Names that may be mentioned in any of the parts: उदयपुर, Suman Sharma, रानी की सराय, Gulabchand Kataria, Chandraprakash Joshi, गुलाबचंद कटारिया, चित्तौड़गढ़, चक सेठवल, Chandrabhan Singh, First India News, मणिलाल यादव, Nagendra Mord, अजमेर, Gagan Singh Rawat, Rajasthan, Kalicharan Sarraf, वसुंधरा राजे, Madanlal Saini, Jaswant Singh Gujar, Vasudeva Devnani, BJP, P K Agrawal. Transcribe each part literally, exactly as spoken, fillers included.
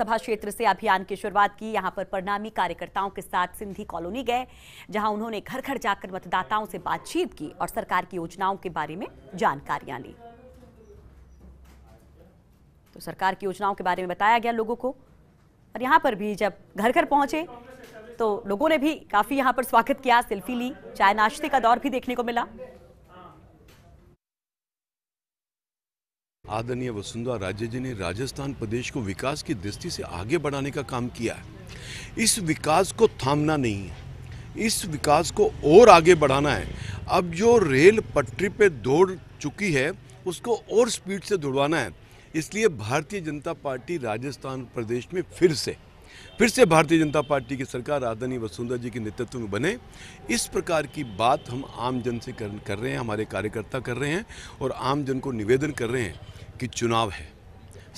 सभा क्षेत्र से अभियान की शुरुआत की। यहाँ पर परिणामी कार्यकर्ताओं के साथ सिंधी कॉलोनी गए, जहाँ उन्होंने घर घर जाकर मतदाताओं से बातचीत की और सरकार की योजनाओं के बारे में जानकारियां ली। तो सरकार की योजनाओं के बारे में बताया गया लोगों को, और यहाँ पर भी जब घर घर पहुंचे तो लोगों ने भी काफी यहाँ पर स्वागत किया, सेल्फी ली, चाय नाश्ते का दौर भी देखने को मिला। आदरणीय वसुंधरा राजे जी ने राजस्थान प्रदेश को विकास की दृष्टि से आगे बढ़ाने का काम किया है। इस विकास को थामना नहीं है, इस विकास को और आगे बढ़ाना है। अब जो रेल पटरी पे दौड़ चुकी है उसको और स्पीड से दौड़वाना है। इसलिए भारतीय जनता पार्टी राजस्थान प्रदेश में फिर से फिर से भारतीय जनता पार्टी की सरकार आदरणीय वसुंधरा जी के नेतृत्व में बने, इस प्रकार की बात हम आम जन से कर, कर रहे हैं, हमारे कार्यकर्ता कर रहे हैं और आम जन को निवेदन कर रहे हैं कि चुनाव है,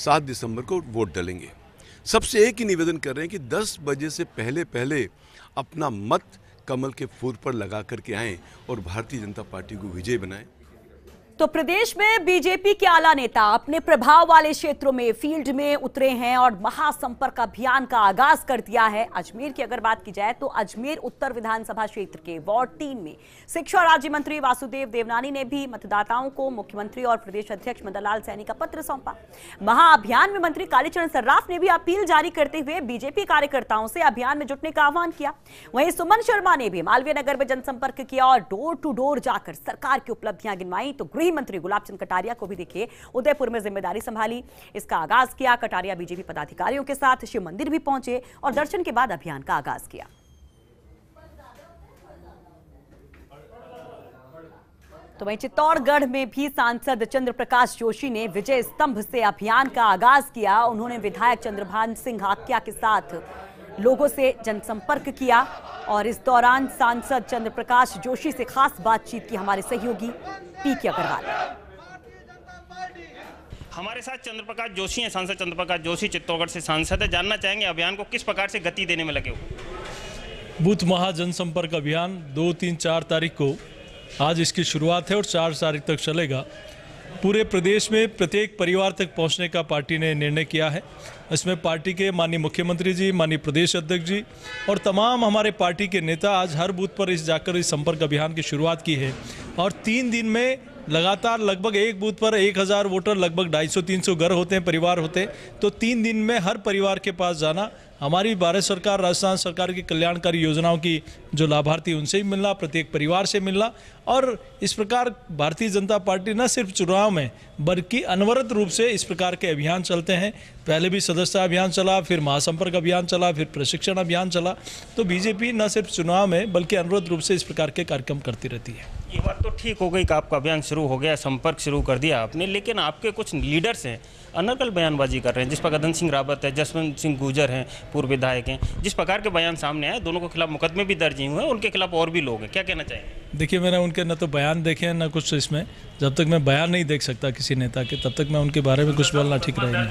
सात दिसंबर को वोट डालेंगे। सबसे एक ही निवेदन कर रहे हैं कि दस बजे से पहले पहले अपना मत कमल के फूल पर लगा करके आएँ और भारतीय जनता पार्टी को विजय बनाएं। तो प्रदेश में बीजेपी के आला नेता अपने प्रभाव वाले क्षेत्रों में, फील्ड में उतरे हैं और महासंपर्क अभियान का आगाज कर दिया है। अजमेर की अगर बात की जाए तो अजमेर उत्तर विधानसभा क्षेत्र के वार्ड तीन में शिक्षा राज्य मंत्री वासुदेव देवनानी ने भी मतदाताओं को मुख्यमंत्री और प्रदेश अध्यक्ष मदनलाल सैनी का पत्र सौंपा। महाअभियान में मंत्री कालीचरण सर्राफ ने भी अपील जारी करते हुए बीजेपी कार्यकर्ताओं से अभियान में जुटने का आह्वान किया। वहीं सुमन शर्मा ने भी मालवीय नगर में जनसंपर्क किया और डोर टू डोर जाकर सरकार की उपलब्धियां गिनवाई। तो मंत्री गुलाबचंद कटारिया को भी देखिए, उदयपुर में जिम्मेदारी संभाली, इसका आगाज किया। कटारिया बीजेपी पदाधिकारियों के साथ शिव मंदिर भी पहुंचे और दर्शन के बाद अभियान का आगाज किया। तो वहीं चित्तौड़गढ़ में भी सांसद चंद्रप्रकाश जोशी ने विजय स्तंभ से अभियान का आगाज किया। उन्होंने विधायक चंद्रभान सिंह के साथ लोगों से जनसंपर्क किया और इस दौरान सांसद चंद्रप्रकाश जोशी से खास बातचीत की हमारे सहयोगी पी के अग्रवाल। हमारे साथ चंद्रप्रकाश जोशी हैं, सांसद चंद्रप्रकाश जोशी चित्तौड़गढ़ से सांसद है। जानना चाहेंगे अभियान को किस प्रकार से गति देने में लगे हो। बूथ महाजनसंपर्क अभियान दो तीन चार तारीख को, आज इसकी शुरुआत है और चार तारीख तक चलेगा। पूरे प्रदेश में प्रत्येक परिवार तक पहुंचने का पार्टी ने निर्णय किया है। इसमें पार्टी के माननीय मुख्यमंत्री जी, माननीय प्रदेश अध्यक्ष जी और तमाम हमारे पार्टी के नेता आज हर बूथ पर इस जाकर इस संपर्क अभियान की शुरुआत की है। और तीन दिन में लगातार लगभग एक बूथ पर एक हज़ार वोटर, लगभग ढाई सौ तीन सौ घर होते हैं, परिवार होते हैं। तो तीन दिन में हर परिवार के पास जाना, हमारी भारत सरकार राजस्थान सरकार की कल्याणकारी योजनाओं की जो लाभार्थी उनसे ही मिलना, प्रत्येक परिवार से मिलना। और इस प्रकार भारतीय जनता पार्टी न सिर्फ चुनाव में बल्कि अनवरत रूप से इस प्रकार के अभियान चलते हैं। पहले भी सदस्यता अभियान चला, फिर महासंपर्क अभियान चला, फिर प्रशिक्षण अभियान चला। तो बीजेपी न सिर्फ चुनाव में बल्कि अनवरत रूप से इस प्रकार के कार्यक्रम करती रहती है। ये बात तो ठीक हो गई कि आपका अभियान शुरू हो गया, संपर्क शुरू कर दिया आपने, लेकिन आपके कुछ लीडर्स हैं अनर्गल बयानबाजी कर रहे हैं, जिस पर गगन सिंह रावत है, जसवंत सिंह गुजर हैं, पूर्व विधायक हैं। जिस प्रकार के बयान सामने आए, दोनों के खिलाफ मुकदमे भी दर्ज हुए हैं, उनके खिलाफ और भी लोग हैं, क्या कहना चाहिए। देखिए, मैंने उनके न तो बयान देखे हैं न कुछ, इसमें जब तक मैं बयान नहीं देख सकता किसी नेता के तब तक मैं उनके बारे में कुछ बोलना ठीक रहेगा।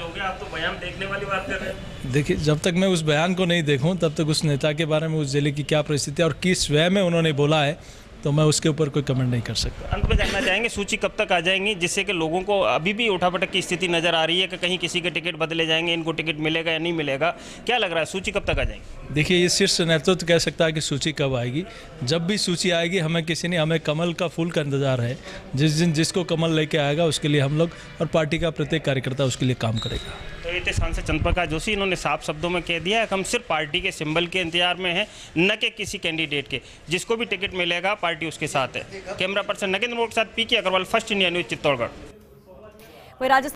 देखिए, जब तक मैं उस बयान को नहीं देखूँ तब तक उस नेता के बारे में, उस जिले की क्या परिस्थिति और किस वे में उन्होंने बोला है, तो मैं उसके ऊपर कोई कमेंट नहीं कर सकता। अंत में जानना चाहेंगे सूची कब तक आ जाएंगी, जिससे कि लोगों को अभी भी उठापटक की स्थिति नज़र आ रही है कि कहीं किसी के टिकट बदले जाएंगे, इनको टिकट मिलेगा या नहीं मिलेगा, क्या लग रहा है सूची कब तक आ जाएगी। देखिए, ये शीर्ष नेतृत्व तो कह सकता है कि सूची कब आएगी। जब भी सूची आएगी हमें किसी ने, हमें कमल का फूल का इंतजार है। जिस दिन जिसको कमल लेके आएगा उसके लिए हम लोग और पार्टी का प्रत्येक कार्यकर्ता उसके लिए काम करेगा। तो ये थे सांसद चंद्रप्रकाश जोशी, इन्होंने साफ शब्दों में कह दिया कि हम सिर्फ पार्टी के सिंबल के इंतजार में हैं, न कि किसी कैंडिडेट के। जिसको भी टिकट मिलेगा पार्टी उसके साथ है। कैमरा पर्सन नगेंद्र मोर्ड के साथ P K Agarwal, first India news, चित्तौड़गढ़।